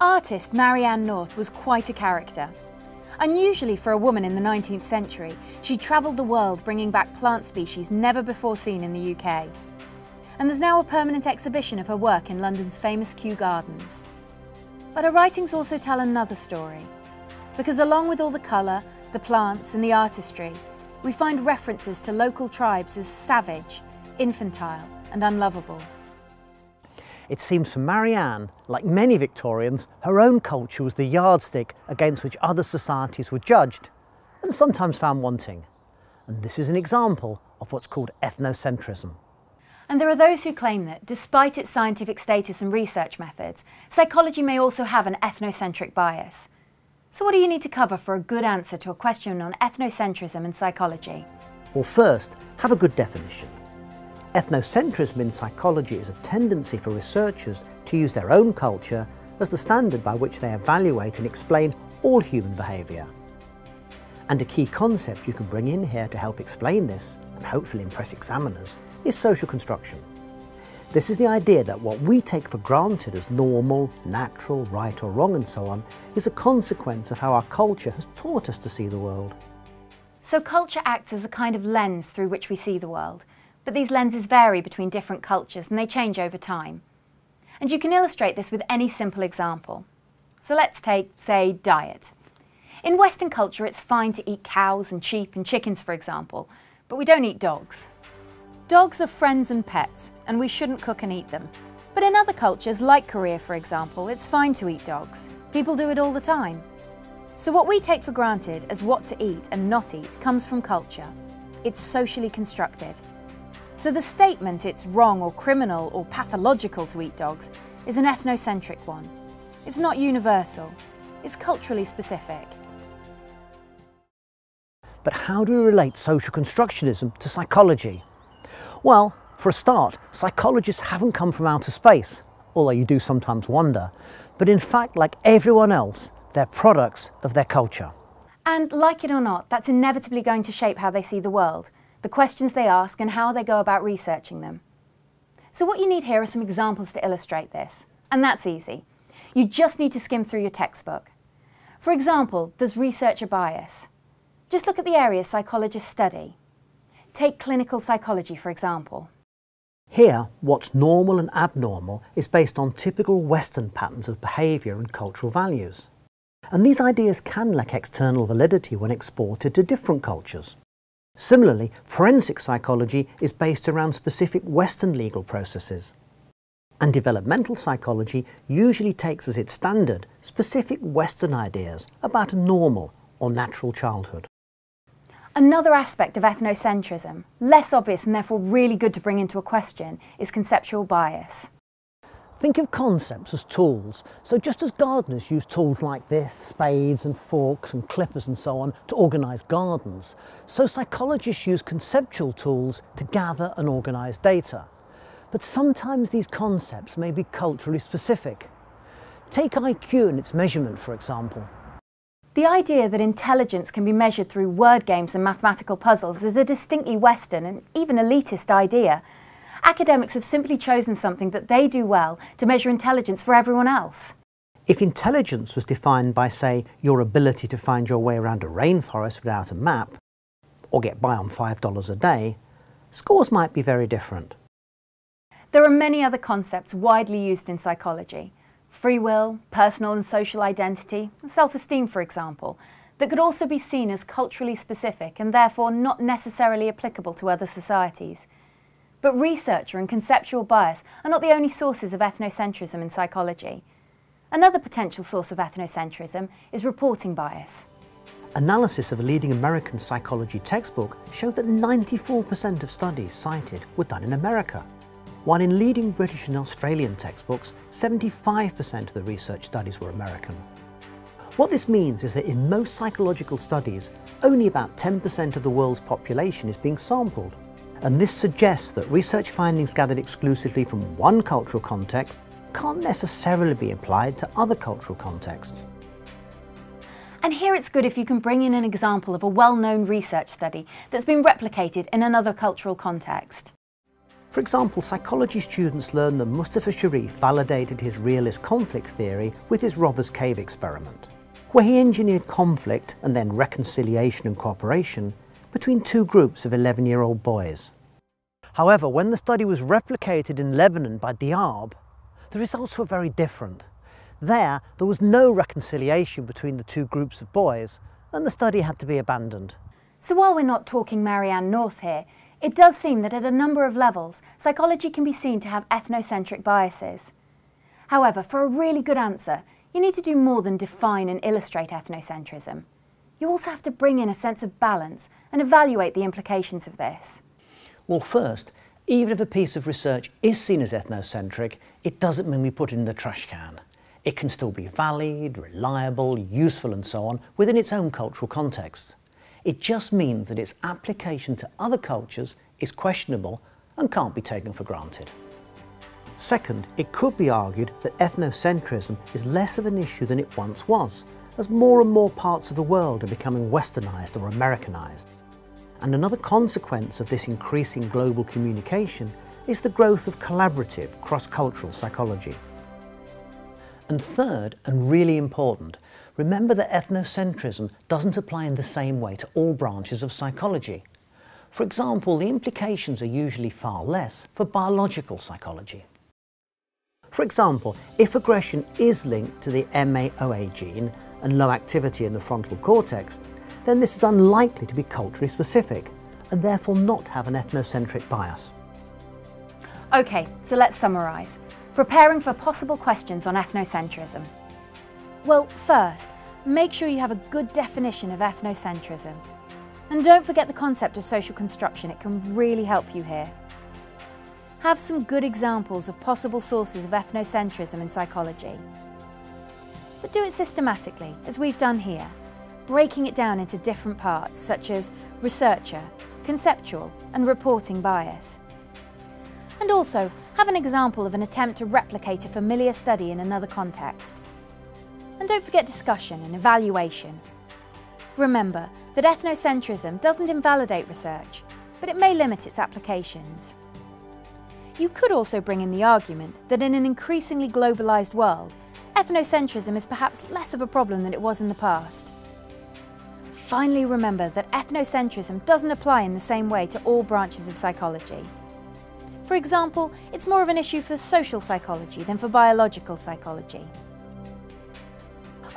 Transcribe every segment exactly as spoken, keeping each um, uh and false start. Artist Marianne North was quite a character. Unusually for a woman in the nineteenth century, she travelled the world bringing back plant species never before seen in the U K. And there's now a permanent exhibition of her work in London's famous Kew Gardens. But her writings also tell another story, because along with all the colour, the plants and the artistry, we find references to local tribes as savage, infantile and unlovable. It seems for Marianne, like many Victorians, her own culture was the yardstick against which other societies were judged and sometimes found wanting. And this is an example of what's called ethnocentrism. And there are those who claim that, despite its scientific status and research methods, psychology may also have an ethnocentric bias. So what do you need to cover for a good answer to a question on ethnocentrism in psychology? Well, first, have a good definition. Ethnocentrism in psychology is a tendency for researchers to use their own culture as the standard by which they evaluate and explain all human behaviour. And a key concept you can bring in here to help explain this, and hopefully impress examiners, is social construction. This is the idea that what we take for granted as normal, natural, right or wrong and so on is a consequence of how our culture has taught us to see the world. So culture acts as a kind of lens through which we see the world. But these lenses vary between different cultures and they change over time. And you can illustrate this with any simple example. So let's take, say, diet. In Western culture, it's fine to eat cows and sheep and chickens, for example, but we don't eat dogs. Dogs are friends and pets, and we shouldn't cook and eat them. But in other cultures, like Korea, for example, it's fine to eat dogs. People do it all the time. So what we take for granted as what to eat and not eat comes from culture. It's socially constructed. So the statement it's wrong or criminal or pathological to eat dogs is an ethnocentric one. It's not universal, it's culturally specific. But how do we relate social constructionism to psychology? Well, for a start, psychologists haven't come from outer space, although you do sometimes wonder, but in fact, like everyone else, they're products of their culture. And like it or not, that's inevitably going to shape how they see the world, the questions they ask and how they go about researching them. So what you need here are some examples to illustrate this, and that's easy. You just need to skim through your textbook. For example, there's researcher bias. Just look at the areas psychologists study. Take clinical psychology, for example. Here, what's normal and abnormal is based on typical Western patterns of behaviour and cultural values. And these ideas can lack external validity when exported to different cultures. Similarly, forensic psychology is based around specific Western legal processes. And developmental psychology usually takes as its standard specific Western ideas about a normal or natural childhood. Another aspect of ethnocentrism, less obvious and therefore really good to bring into a question, is conceptual bias. Think of concepts as tools. So just as gardeners use tools like this, spades and forks and clippers and so on, to organise gardens, so psychologists use conceptual tools to gather and organise data. But sometimes these concepts may be culturally specific. Take I Q and its measurement, for example. The idea that intelligence can be measured through word games and mathematical puzzles is a distinctly Western and even elitist idea. Academics have simply chosen something that they do well to measure intelligence for everyone else. If intelligence was defined by, say, your ability to find your way around a rainforest without a map, or get by on five dollars a day, scores might be very different. There are many other concepts widely used in psychology. Free will, personal and social identity, and self-esteem, for example, that could also be seen as culturally specific and therefore not necessarily applicable to other societies. But researcher and conceptual bias are not the only sources of ethnocentrism in psychology. Another potential source of ethnocentrism is reporting bias. Analysis of a leading American psychology textbook showed that ninety-four percent of studies cited were done in America, while in leading British and Australian textbooks, seventy-five percent of the research studies were American. What this means is that in most psychological studies, only about ten percent of the world's population is being sampled. And this suggests that research findings gathered exclusively from one cultural context can't necessarily be applied to other cultural contexts. And here it's good if you can bring in an example of a well-known research study that's been replicated in another cultural context. For example, psychology students learn that Muzafer Sherif validated his realist conflict theory with his Robbers Cave experiment, where he engineered conflict and then reconciliation and cooperation between two groups of eleven-year-old boys. However, when the study was replicated in Lebanon by Diab, the results were very different. There, there was no reconciliation between the two groups of boys, and the study had to be abandoned. So while we're not talking Marianne North here, it does seem that at a number of levels, psychology can be seen to have ethnocentric biases. However, for a really good answer, you need to do more than define and illustrate ethnocentrism. You also have to bring in a sense of balance and evaluate the implications of this. Well, first, even if a piece of research is seen as ethnocentric, it doesn't mean we put it in the trash can. It can still be valid, reliable, useful and so on within its own cultural context. It just means that its application to other cultures is questionable and can't be taken for granted. Second, it could be argued that ethnocentrism is less of an issue than it once was, as more and more parts of the world are becoming westernized or Americanized. And another consequence of this increasing global communication is the growth of collaborative, cross-cultural psychology. And third, and really important, remember that ethnocentrism doesn't apply in the same way to all branches of psychology. For example, the implications are usually far less for biological psychology. For example, if aggression is linked to the M A O A gene and low activity in the frontal cortex, then this is unlikely to be culturally specific and therefore not have an ethnocentric bias. Okay, so let's summarise. Preparing for possible questions on ethnocentrism. Well, first, make sure you have a good definition of ethnocentrism. And don't forget the concept of social construction, it can really help you here. Have some good examples of possible sources of ethnocentrism in psychology. But do it systematically, as we've done here, breaking it down into different parts, such as researcher, conceptual, and reporting bias. And also, have an example of an attempt to replicate a familiar study in another context. And don't forget discussion and evaluation. Remember that ethnocentrism doesn't invalidate research, but it may limit its applications. You could also bring in the argument that in an increasingly globalised world, ethnocentrism is perhaps less of a problem than it was in the past. Finally, remember that ethnocentrism doesn't apply in the same way to all branches of psychology. For example, it's more of an issue for social psychology than for biological psychology.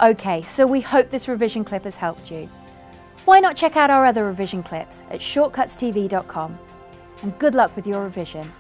Okay, so we hope this revision clip has helped you. Why not check out our other revision clips at shortcuts t v dot com? And good luck with your revision.